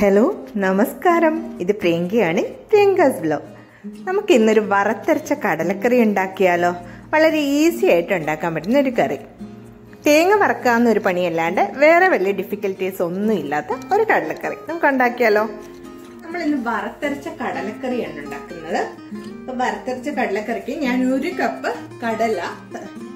Hello നമസ്കാരം, ഇത് പ്രിയങ്കയാണ്, Priyanka's blog. നമുക്കിന്നൊരു വറുത്തരച്ച കടലക്കറി ഉണ്ടാക്കിയാലോ. വളരെ ഈസി ആയിട്ട് ഉണ്ടാക്കാൻ പറ്റുന്ന ഒരു കറി. തേങ്ങ വറക്കാവുന്നൊരു പണിയല്ലാണ്ട് വേറെ വലിയ ഡിഫിക്കൽട്ടീസ് ഒന്നും ഇല്ലാത്ത ഒരു കടലക്കറി നമുക്ക് ഉണ്ടാക്കിയാലോ. നമ്മളിന്ന് വറുത്തരച്ച കടലക്കറിയാണ് ഉണ്ടാക്കുന്നത്. അപ്പൊ വറുത്തരച്ച കടലക്കറിക്ക് ഞാൻ ഒരു കപ്പ് കടല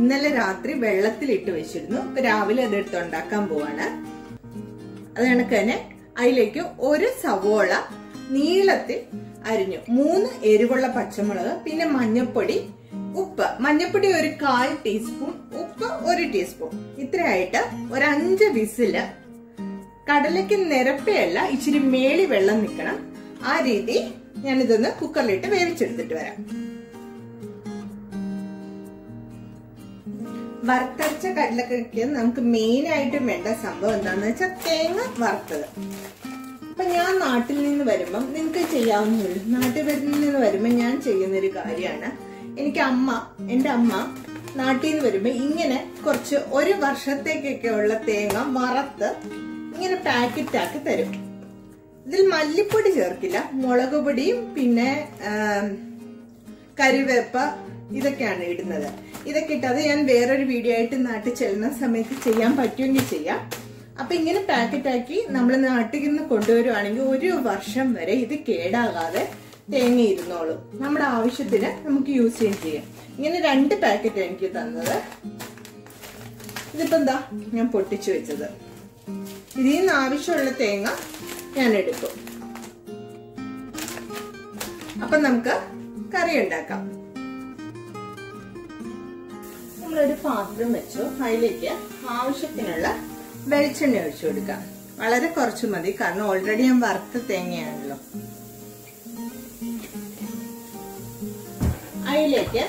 ഇന്നലെ രാത്രി വെള്ളത്തിലിട്ട് വെച്ചിരുന്നു. ഇപ്പൊ രാവിലെ അതെടുത്ത് ഉണ്ടാക്കാൻ പോവാണ്. അത് കണക്ക് തന്നെ അതിലേക്ക് ഒരു സവോള നീളത്തിൽ അരിഞ്ഞു, 3 എരിവുള്ള പച്ചമുളക്, പിന്നെ മഞ്ഞപ്പൊടി, ഉപ്പ്. മഞ്ഞപ്പൊടി ഒരു 1/4 ടീസ്പൂൺ, ഉപ്പ് 1 ടീസ്പൂൺ. ഇത്രയായിട്ട് ഒരു 5 വിസില്. കടലയ്ക്ക് നിരപ്പയല്ല, ഇച്ചിരി മേളി വെള്ളം നിൽക്കണം. ആ രീതി ഞാനിതൊന്ന് കുക്കറിലിട്ട് വേവിച്ചെടുത്തിട്ട് വരാം. വറുത്തരച്ച കടലക്കറിക്ക് നമുക്ക് മെയിൻ ആയിട്ടും വേണ്ട സംഭവം എന്താണെന്ന് വെച്ചാൽ തേങ്ങ വറുത്തത്. അപ്പൊ ഞാൻ നാട്ടിൽ നിന്ന് വരുമ്പം നിങ്ങൾക്ക് ചെയ്യാവുന്നൊരു ഞാൻ ചെയ്യുന്നൊരു കാര്യമാണ്. എന്റെ അമ്മ നാട്ടിൽ നിന്ന് വരുമ്പോ ഇങ്ങനെ കുറച്ച് ഒരു വർഷത്തേക്കൊക്കെ ഉള്ള തേങ്ങ വറുത്ത് ഇങ്ങനെ പാക്കറ്റ് ആക്കി തരും. ഇതിൽ മല്ലിപ്പൊടി ചേർക്കില്ല, മുളക് പൊടിയും പിന്നെ കറിവേപ്പ ഇതൊക്കെയാണ് ഇടുന്നത്. ഇതൊക്കെ ഇട്ട് അത് ഞാൻ വേറൊരു വീഡിയോ ആയിട്ട് നാട്ടിൽ ചെല്ലുന്ന സമയത്ത് ചെയ്യാൻ പറ്റുമെങ്കിൽ ചെയ്യാം. അപ്പൊ ഇങ്ങനെ പാക്കറ്റാക്കി നമ്മൾ നാട്ടിൽ നിന്ന് കൊണ്ടുവരുവാണെങ്കിൽ 1 വർഷം വരെ ഇത് കേടാകാതെ തേങ്ങ ഇരുന്നോളും. നമ്മുടെ ആവശ്യത്തിന് നമുക്ക് യൂസ് ചെയ്യാം. ഇങ്ങനെ 2 പാക്കറ്റ് എനിക്ക് തന്നത്. ഇതിപ്പോ എന്താ ഞാൻ പൊട്ടിച്ചു വെച്ചത്. ഇതിൽ നിന്ന് ആവശ്യമുള്ള തേങ്ങ ഞാൻ എടുക്കും. അപ്പൊ നമുക്ക് കറി ഉണ്ടാക്കാം. നമ്മളൊരു പാത്രം വെച്ചു. അതിലേക്ക് ആവശ്യത്തിനുള്ള വെളിച്ചെണ്ണ ഒഴിച്ചു കൊടുക്കാം. വളരെ കുറച്ച് മതി, കാരണം ഓൾറെഡി ഞാൻ വറുത്ത തേങ്ങയാണല്ലോ. അതിലേക്ക്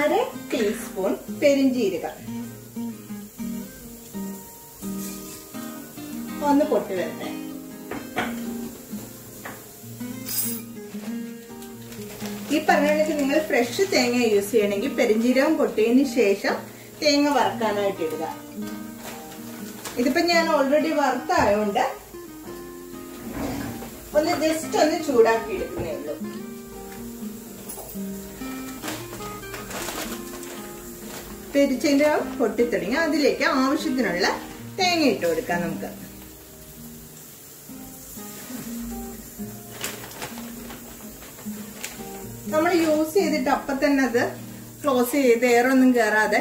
1/2 ടീസ്പൂൺ പെരിഞ്ചീരകം ഒന്ന് പൊട്ടി വരട്ടെ. ഈ പറഞ്ഞാണെങ്കിൽ നിങ്ങൾ ഫ്രഷ് തേങ്ങ യൂസ് ചെയ്യണമെങ്കിൽ പെരിഞ്ചീരകം പൊട്ടിയതിന് ശേഷം തേങ്ങ വറുക്കാനായിട്ട് ഇടുക. ഇതിപ്പോ ഞാൻ ഓൾറെഡി വറുത്തായോണ്ട് ഒന്ന് ജസ്റ്റ് ഒന്ന് ചൂടാക്കി എടുക്കുന്നേ ഉള്ളൂ. പെരിഞ്ചീരകം പൊട്ടിത്തുടങ്ങി. അതിലേക്ക് ആവശ്യത്തിനുള്ള തേങ്ങ ഇട്ട് കൊടുക്കാം. നമുക്ക് നമ്മൾ യൂസ് ചെയ്തിട്ട് അപ്പം തന്നെ അത് ക്ലോസ് ചെയ്ത് എയറൊന്നും കയറാതെ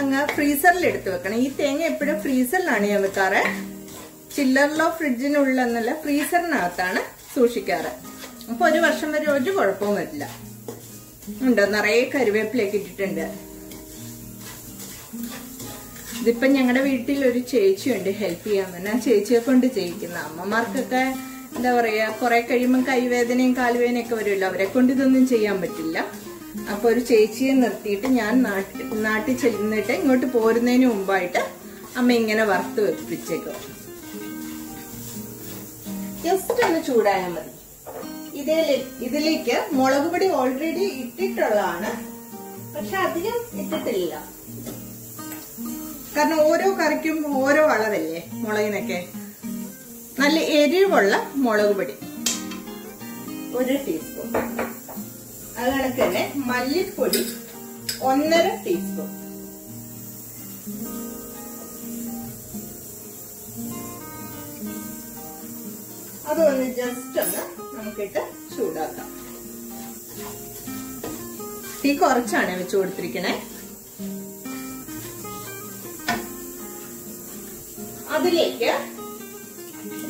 അങ്ങ് ഫ്രീസറിൽ എടുത്ത് വെക്കണം. ഈ തേങ്ങ എപ്പോഴും ഫ്രീസറിലാണ് ഞാൻ വെക്കാറ്. ചില്ലറിലോ ഫ്രിഡ്ജിനുള്ളെന്നല്ല, ഫ്രീസറിനകത്താണ് സൂക്ഷിക്കാറ്. അപ്പൊ 1 വർഷം വരെ ഒരു കുഴപ്പവും വരില്ല. ഉണ്ടോ, നിറയെ കറിവേപ്പിലേക്ക് ഇട്ടിട്ടുണ്ട്. ഇതിപ്പം ഞങ്ങളുടെ വീട്ടിൽ ഒരു ചേച്ചിയുണ്ട് ഹെൽപ്പ് ചെയ്യാൻ തന്നെ. ആ ചേച്ചിയെ കൊണ്ട് ചെയ്യിക്കുന്ന അമ്മമാർക്കൊക്കെ എന്താ പറയാ, കുറെ കഴിയുമ്പോൾ കൈവേദനയും കാൽവേദനയൊക്കെ വരുമല്ലോ. അവരെ കൊണ്ട് ഇതൊന്നും ചെയ്യാൻ പറ്റില്ല. അപ്പൊ ഒരു ചേച്ചിയെ നിർത്തിയിട്ട് ഞാൻ നാട്ടിൽ ചെല്ലുന്നിട്ട് ഇങ്ങോട്ട് പോരുന്നതിന് മുമ്പായിട്ട് അമ്മ ഇങ്ങനെ വറുത്ത് വെപ്പിച്ചേക്കും. ജസ്റ്റ് ഒന്ന് ചൂടായാൽ മതി. ഇതിലേക്ക് മുളക് പൊടി ഓൾറെഡി ഇട്ടിട്ടുള്ളതാണ്, പക്ഷെ അധികം ഇട്ടിട്ടില്ല. കാരണം ഓരോ കറിക്കും ഓരോ അളവല്ലേ മുളകിനൊക്കെ. നല്ല എരിവുള്ള മുളക് പൊടി 1 ടീസ്പൂൺ. അത് കണക്ക് തന്നെ മല്ലിപ്പൊടി 1/2 ടീസ്പൂൺ. അതൊന്ന് ജസ്റ്റ് ഒന്ന് നമുക്കിട്ട് ചൂടാക്കാം. തീ കുറച്ചാണ് വെച്ചു കൊടുത്തിരിക്കണേ. അതിലേക്ക്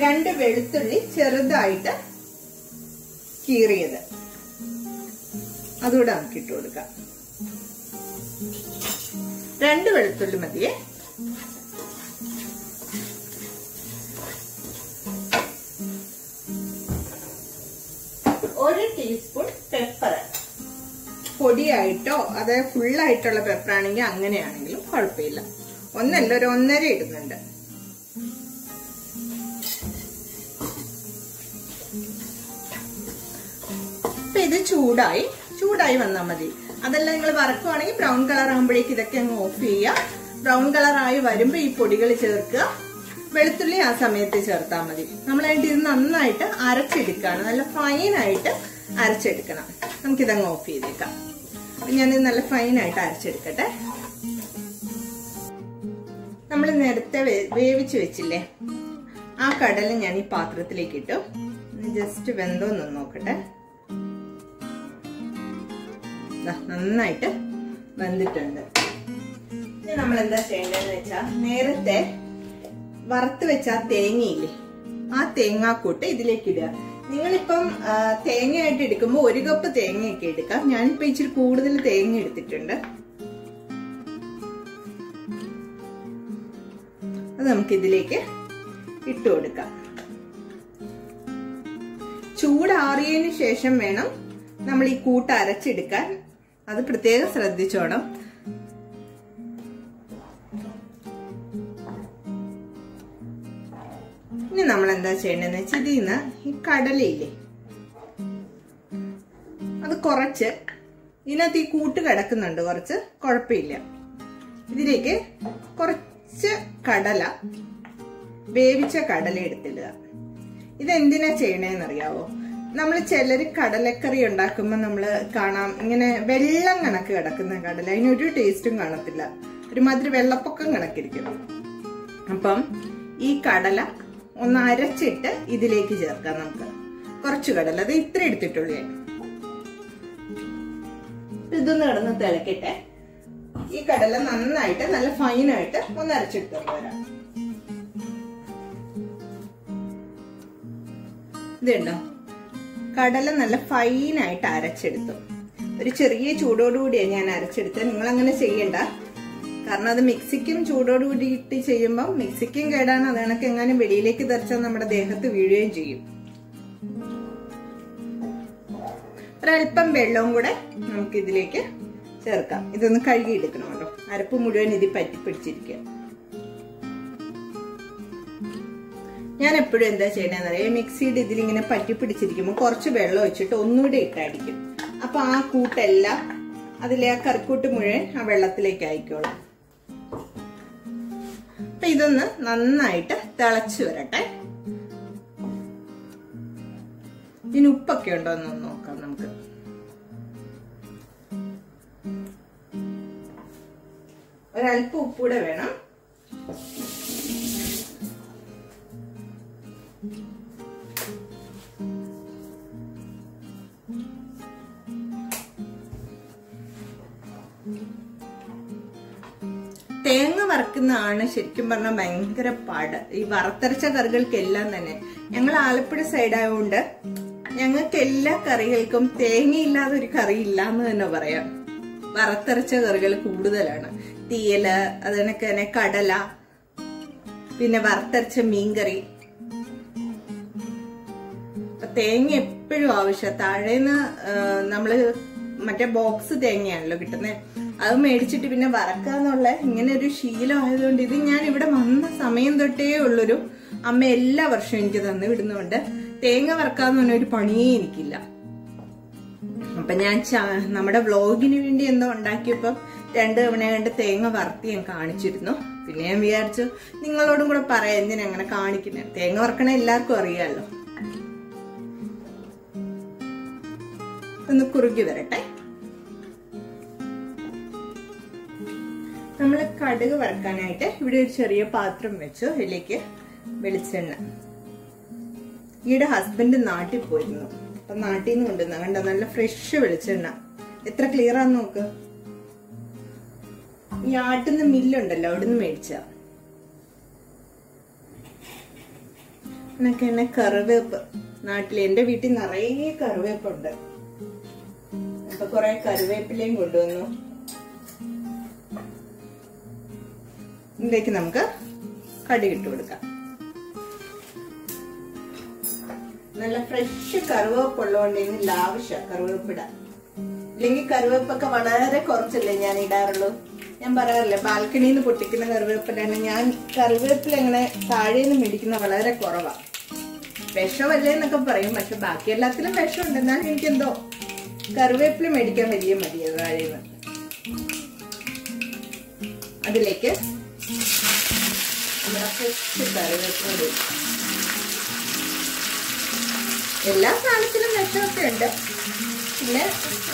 2 വെളുത്തുള്ളി ചെറുതായിട്ട് കീറിയത് അതുകൂടെ നമുക്ക് ഇട്ട് കൊടുക്കാം. 2 വെളുത്തുള്ളി മതിയേ. ഒരു 1 ടീസ്പൂൺ പെപ്പർ. പൊടിയായിട്ടോ അതായത് ഫുള്ളായിട്ടുള്ള പെപ്പറാണെങ്കിൽ അങ്ങനെയാണെങ്കിലും കുഴപ്പമില്ല. ഒന്നല്ല, ഒരു 1/2 ഇടുന്നുണ്ട്. ഇത് ചൂടായി വന്നാൽ മതി. അതല്ല, നിങ്ങൾ വറക്കുവാണെങ്കിൽ ബ്രൗൺ കളർ ആകുമ്പോഴേക്ക് ഇതൊക്കെ അങ്ങ് ഓഫ് ചെയ്യുക. ബ്രൗൺ കളർ ആയി വരുമ്പോ ഈ പൊടികൾ ചേർക്കുക. വെളുത്തുള്ളി ആ സമയത്ത് ചേർത്താൽ മതി. നമ്മളായിട്ട് ഇത് നന്നായിട്ട് അരച്ചെടുക്കുകയാണ്, നല്ല ഫൈനായിട്ട് അരച്ചെടുക്കണം. നമുക്കിതങ്ങ് ഓഫ് ചെയ്തേക്കാം. അപ്പം ഞാനിത് നല്ല ഫൈനായിട്ട് അരച്ചെടുക്കട്ടെ. നമ്മൾ നേരത്തെ വേവിച്ച് വെച്ചില്ലേ ആ കടല ഞാൻ ഈ പാത്രത്തിലേക്ക് ഇട്ടു. ജസ്റ്റ് വെന്തോന്ന് നോക്കട്ടെ. നന്നായിട്ട് വെന്തിട്ടുണ്ട്. ഇനി നമ്മൾ എന്താ ചെയ്യേണ്ടതെന്ന് വെച്ചാൽ നേരത്തെ വറുത്ത് വെച്ച ആ തേങ്ങയില്ലേ ആ തേങ്ങാക്കൂട്ട് ഇതിലേക്ക് ഇടുക. നിങ്ങളിപ്പം തേങ്ങയായിട്ട് എടുക്കുമ്പോൾ ഒരു കപ്പ് തേങ്ങയൊക്കെ എടുക്കാം. ഞാനിപ്പോ ഇച്ചിരി കൂടുതൽ തേങ്ങ എടുത്തിട്ടുണ്ട്. അത് നമുക്ക് ഇതിലേക്ക് ഇട്ടു കൊടുക്കാം. ചൂടാറിയതിനു ശേഷം വേണം നമ്മൾ ഈ കൂട്ട് അരച്ചെടുക്കാൻ. അത് പ്രത്യേകം ശ്രദ്ധിച്ചോണം. ഇനി നമ്മൾ എന്താ ചെയ്യണ്ടെന്ന് വെച്ചാൽ ഇതിൽ നിന്ന് ഈ കടലയില്ലേ അത് കുറച്ച് ഇതിനകത്ത് ഈ കൂട്ട് കിടക്കുന്നുണ്ട്, കുറച്ച് കുഴപ്പമില്ല. ഇതിലേക്ക് കുറച്ച് കടല വേവിച്ച കടല എടുത്തിടുക. ഇതെന്തിനാ ചെയ്യണേന്നറിയാവോ? നമ്മൾ ചിലര് കടലക്കറി ഉണ്ടാക്കുമ്പോൾ നമ്മൾ കാണാം ഇങ്ങനെ വെള്ളം കണക്ക് കിടക്കുന്ന കടല, അതിനൊരു ടേസ്റ്റും കാണത്തില്ല, ഒരുമാതിരി വെള്ളപ്പൊക്കം കണക്കിരിക്കും. അപ്പം ഈ കടല ഒന്ന് അരച്ചിട്ട് ഇതിലേക്ക് ചേർക്കാം. നമുക്ക് കുറച്ച് കടല, അത് ഇത്ര എടുത്തിട്ടുള്ളൂ. ഇതൊന്ന് കിടന്ന് തിളക്കട്ടെ. ഈ കടല നന്നായിട്ട് നല്ല ഫൈനായിട്ട് ഒന്ന് അരച്ചിട്ട് വരാം. ഇതുണ്ടോ, കടല നല്ല ഫൈനായിട്ട് അരച്ചെടുത്തു. ഒരു ചെറിയ ചൂടോടുകൂടിയാണ് ഞാൻ അരച്ചെടുത്തത്. നിങ്ങൾ അങ്ങനെ ചെയ്യണ്ട, കാരണം അത് മിക്സിക്കും ചൂടോടുകൂടിയിട്ട് ചെയ്യുമ്പോൾ മിക്സിക്കും കേടാണ്. അത് കണക്ക് എങ്ങാനും വെളിയിലേക്ക് തെറിച്ചാൽ നമ്മുടെ ദേഹത്ത് വീഴുകയും ചെയ്യും. ഒരൽപ്പം വെള്ളവും കൂടെ നമുക്ക് ഇതിലേക്ക് ചേർക്കാം. ഇതൊന്ന് കഴുകിയെടുക്കണം കേട്ടോ, അരപ്പ് മുഴുവൻ ഇതിൽ പറ്റിപ്പിടിച്ചിരിക്കുക. ഞാൻ എപ്പോഴും എന്താ ചെയ്യണമെന്ന് അറിയാം, മിക്സിയുടെ ഇതിലിങ്ങനെ പറ്റിപ്പിടിച്ചിരിക്കുമ്പോൾ കുറച്ച് വെള്ളം ഒഴിച്ചിട്ട് ഒന്നുകൂടെ ഇട്ടടിക്കും. അപ്പൊ ആ കൂട്ടെല്ലാം അതിലെ ആ കറിക്കൂട്ട് മുഴുവൻ ആ വെള്ളത്തിലേക്ക് ആയിക്കോളും. അപ്പൊ ഇതൊന്ന് നന്നായിട്ട് തിളച്ചു വരട്ടെ. ഇതിന് ഉപ്പൊക്കെ ഉണ്ടോ എന്ന് നോക്കാം നമുക്ക്. ഒരൽപ്പം ഉപ്പൂടെ വേണം. തേങ്ങ വറുക്കുന്നതാണ് ശരിക്കും പറഞ്ഞാൽ ഭയങ്കര പാട്, ഈ വറുത്തരച്ച കറികൾക്കെല്ലാം തന്നെ. ഞങ്ങൾ ആലപ്പുഴ സൈഡായതുകൊണ്ട് ഞങ്ങൾക്ക് എല്ലാ കറികൾക്കും തേങ്ങയില്ലാതെ ഒരു കറി ഇല്ലാന്ന് തന്നെ പറയാം. വറുത്തരച്ച കറികൾ കൂടുതലാണ്. തീയല്, അത് കണക്ക് തന്നെ കടല, പിന്നെ വറുത്തരച്ച മീൻകറി. തേങ്ങ എപ്പോഴും ആവശ്യം. താഴേന്ന് നമ്മള് മറ്റേ ബോക്സ് തേങ്ങയാണല്ലോ കിട്ടുന്നത്, അത് മേടിച്ചിട്ട് പിന്നെ വറക്കാന്നുള്ള ഇങ്ങനെ ഒരു ശീലം ആയതുകൊണ്ട് ഇത് ഞാൻ ഇവിടെ വന്ന സമയം തൊട്ടേ ഉള്ളൊരു അമ്മ എല്ലാ വർഷവും എനിക്ക് തന്നു വിടുന്നുണ്ട്. തേങ്ങ വറക്കാന്ന് പറഞ്ഞ ഒരു പണിയേ എനിക്കില്ല. അപ്പൊ ഞാൻ നമ്മുടെ വ്ളോഗിന് വേണ്ടി എന്തോ ഉണ്ടാക്കിയപ്പം 2 തവണ കണ്ട് തേങ്ങ വറുത്ത് ഞാൻ കാണിച്ചിരുന്നു. പിന്നെ ഞാൻ വിചാരിച്ചു നിങ്ങളോടും കൂടെ പറയാം എന്തിനാ അങ്ങനെ കാണിക്കുന്നത്. തേങ്ങ വറക്കണേ എല്ലാവർക്കും അറിയാമല്ലോ. ഒന്ന് കുറുകി വരട്ടെ. നമ്മൾ കടുക് വറക്കാനായിട്ട് ഇവിടെ ഒരു ചെറിയ പാത്രം വെച്ചു. അതിലേക്ക് വെളിച്ചെണ്ണ. ഈടെ ഹസ്ബൻഡ് നാട്ടിൽ പോയിരുന്നു, അപ്പൊ നാട്ടിൽ നിന്ന് കൊണ്ടുവന്ന കണ്ടോ നല്ല ഫ്രഷ് വെളിച്ചെണ്ണ. എത്ര ക്ലിയർ ആന്ന് നോക്ക്. ഈ ആട്ടുന്ന മില്ലുണ്ടല്ലോ അവിടുന്ന് മേടിച്ച എന്നൊക്കെ തന്നെ. കറിവേപ്പ് നാട്ടിൽ എന്റെ വീട്ടിൽ നിറയെ കറിവേപ്പുണ്ട്. അപ്പൊ കൊറേ കറിവേപ്പിലയും കൊണ്ടുവന്നു. ഇതിലേക്ക് നമുക്ക് കടുക് ഇട്ട് കൊടുക്കാം. നല്ല ഫ്രഷ് കറിവേപ്പ് ഉള്ളതുകൊണ്ട് ഇതിന്റെ ആവശ്യം കറിവേപ്പിട. ഇല്ലെങ്കിൽ കറിവേപ്പൊക്കെ വളരെ കുറച്ചല്ലേ ഞാൻ ഇടാറുള്ളൂ. ഞാൻ പറയാറില്ലേ ബാൽക്കണിയിൽ നിന്ന് പൊട്ടിക്കുന്ന കറിവേപ്പിലാണ്. ഞാൻ കറിവേപ്പില അങ്ങനെ താഴേന്ന് മേടിക്കുന്ന വളരെ കുറവാണ്. വിഷമല്ലേ എന്നൊക്കെ പറയും, പക്ഷെ ബാക്കി എല്ലാത്തിലും വിഷമുണ്ട്. എന്നാലും എനിക്കെന്തോ കറിവേപ്പില മേടിക്കാൻ വലിയ മതിയാണ് താഴേന്ന്. അതിലേക്ക് എല്ലാ സാധനത്തിനും വിഷമൊക്കെ ഉണ്ട്. പിന്നെ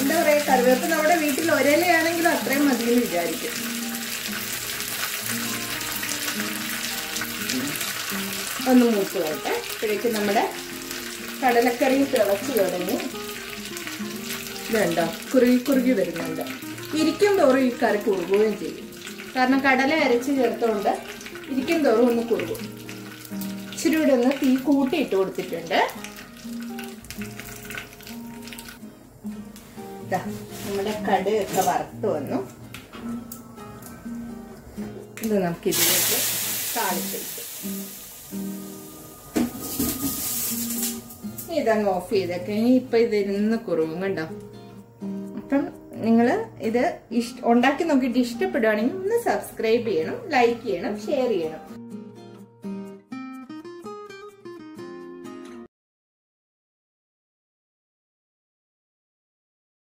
എന്താ പറയുക, കറിവേപ്പ് നമ്മുടെ വീട്ടിൽ ഒരേലയാണെങ്കിലും അത്രയും മതിയെന്ന് വിചാരിക്കും. ഒന്ന് മൂത്ത് വരട്ടെ. ഇപ്പോഴേക്ക് നമ്മുടെ കടലക്കറി തിളച്ചു തുടങ്ങി. ഇതുണ്ടോ, കുറുകി കുറുകി വരുന്നുണ്ട്. ഇരിക്കും തോറും ഈ കറി കുറുകുകയും ചെയ്യും. കാരണം കടല അരച്ച് ചേർത്തുകൊണ്ട് ഇരിക്കും തോറും ഒന്ന് കുറുകും. ഇച്ചിരി കൂടെ ഒന്ന് തീ കൂട്ടിയിട്ട് കൊടുത്തിട്ടുണ്ട്. നമ്മുടെ കടുകൊക്കെ വറുത്ത് വന്നു. ഇത് നമുക്ക് ഇതിലേക്ക് താളിച്ചെടുക്കാം. ഇതങ്ങ് ഓഫ് ചെയ്തൊക്കെ ഇനി ഇപ്പൊ ഇതിരുന്ന് കുറുകും കണ്ടോ. അപ്പം നിങ്ങൾ ഇത് ഉണ്ടാക്കി നോക്കിയിട്ട് ഇഷ്ടപ്പെടുകയാണെങ്കിൽ ഒന്ന് സബ്സ്ക്രൈബ് ചെയ്യണം, ലൈക്ക് ചെയ്യണം, ഷെയർ ചെയ്യണം.